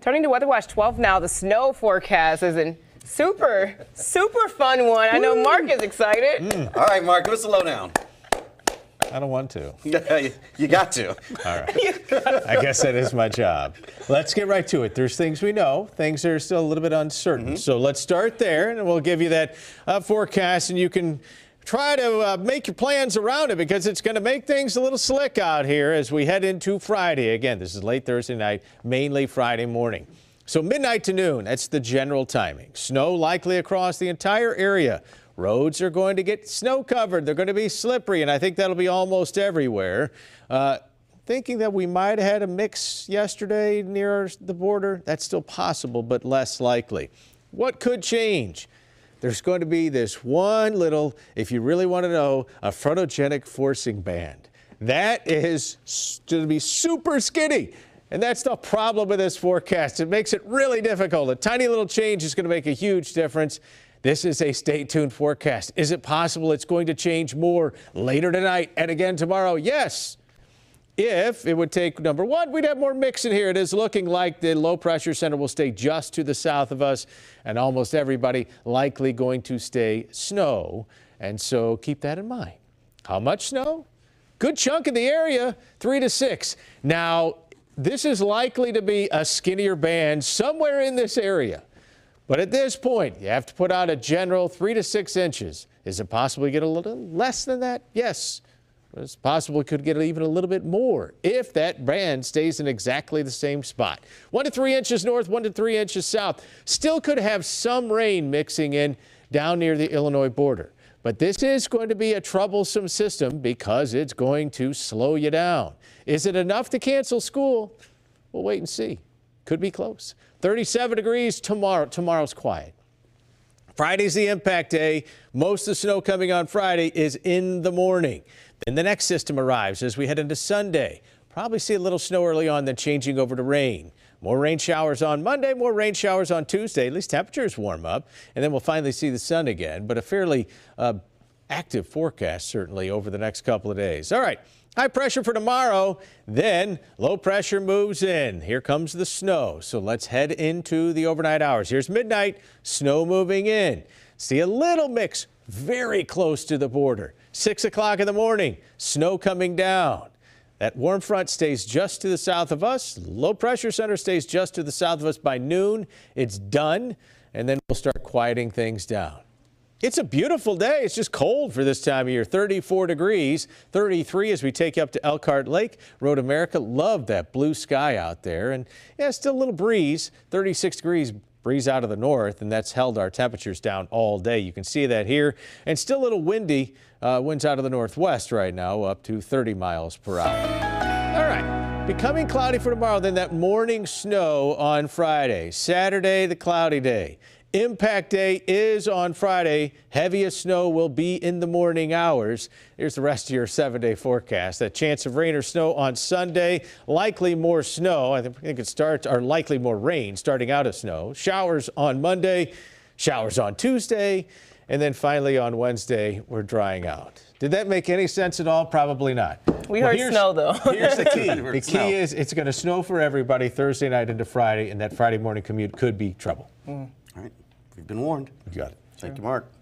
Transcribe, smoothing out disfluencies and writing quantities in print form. Turning to Weather Watch 12 now, the snow forecast is in super fun one. I know Mark is excited. All right, Mark, give us a lowdown. I don't want to. You got to. All right. I guess that is my job. Let's get right to it. There's things we know. Things that are still a little bit uncertain. So let's start there, and we'll give you that forecast, and you can try to make your plans around it, because it's going to make things a little slick out here as we head into Friday. Again, this is late Thursday night, mainly Friday morning. So midnight to noon, that's the general timing. Snow likely across the entire area. Roads are going to get snow covered. They're going to be slippery, and I think that'll be almost everywhere. Thinking that we might have had a mix yesterday near the border, that's still possible, but less likely. What could change? There's going to be this one little, if you really want to know, a photogenic forcing band. That is going to be super skinny. And that's the problem with this forecast. It makes it really difficult. A tiny little change is going to make a huge difference. This is a stay tuned forecast. Is it possible it's going to change more later tonight and again tomorrow? Yes. If it would take number one, we'd have more mix in here. It is looking like the low pressure center will stay just to the south of us, and almost everybody likely going to stay snow. And so keep that in mind. How much snow? Good chunk of the area, 3 to 6. Now, this is likely to be a skinnier band somewhere in this area. But at this point, you have to put out a general 3 to 6 inches. Is it possible to get a little less than that? Yes. It's possible it could get even a little bit more if that band stays in exactly the same spot. 1 to 3 inches north, 1 to 3 inches south. Still could have some rain mixing in down near the Illinois border. But this is going to be a troublesome system because it's going to slow you down. Is it enough to cancel school? We'll wait and see. Could be close. 37 degrees tomorrow. Tomorrow's quiet. Friday's the impact day. Most of the snow coming on Friday is in the morning. Then the next system arrives as we head into Sunday. Probably see a little snow early on, then changing over to rain. More rain showers on Monday, more rain showers on Tuesday. At least temperatures warm up, and then we'll finally see the sun again. But a fairly active forecast, certainly, over the next couple of days. All right. High pressure for tomorrow, then low pressure moves in. Here comes the snow. So let's head into the overnight hours. Here's midnight, snow moving in. See a little mix very close to the border. 6 o'clock in the morning, snow coming down. That warm front stays just to the south of us. Low pressure center stays just to the south of us. By noon, it's done, and then we'll start quieting things down. It's a beautiful day. It's just cold for this time of year. 34 degrees, 33 as we take you up to Elkhart Lake Road America. Love that blue sky out there. And yeah, still a little breeze, 36 degrees breeze out of the north, and that's held our temperatures down all day. You can see that here, and still a little windy, winds out of the northwest right now up to 30 miles per hour. All right. Becoming cloudy for tomorrow, then that morning snow on Friday. Saturday, the cloudy day. Impact day is on Friday. Heaviest snow will be in the morning hours. Here's the rest of your 7-day forecast. That chance of rain or snow on Sunday, likely more snow. I think it starts, or likely more rain starting out as snow. Showers on Monday, showers on Tuesday, and then finally on Wednesday, we're drying out. Did that make any sense at all? Probably not. We heard snow, though. Here's the key. The key is it's going to snow for everybody Thursday night into Friday, and that Friday morning commute could be trouble. All right. We've been warned. You got it. Thank you, Mark.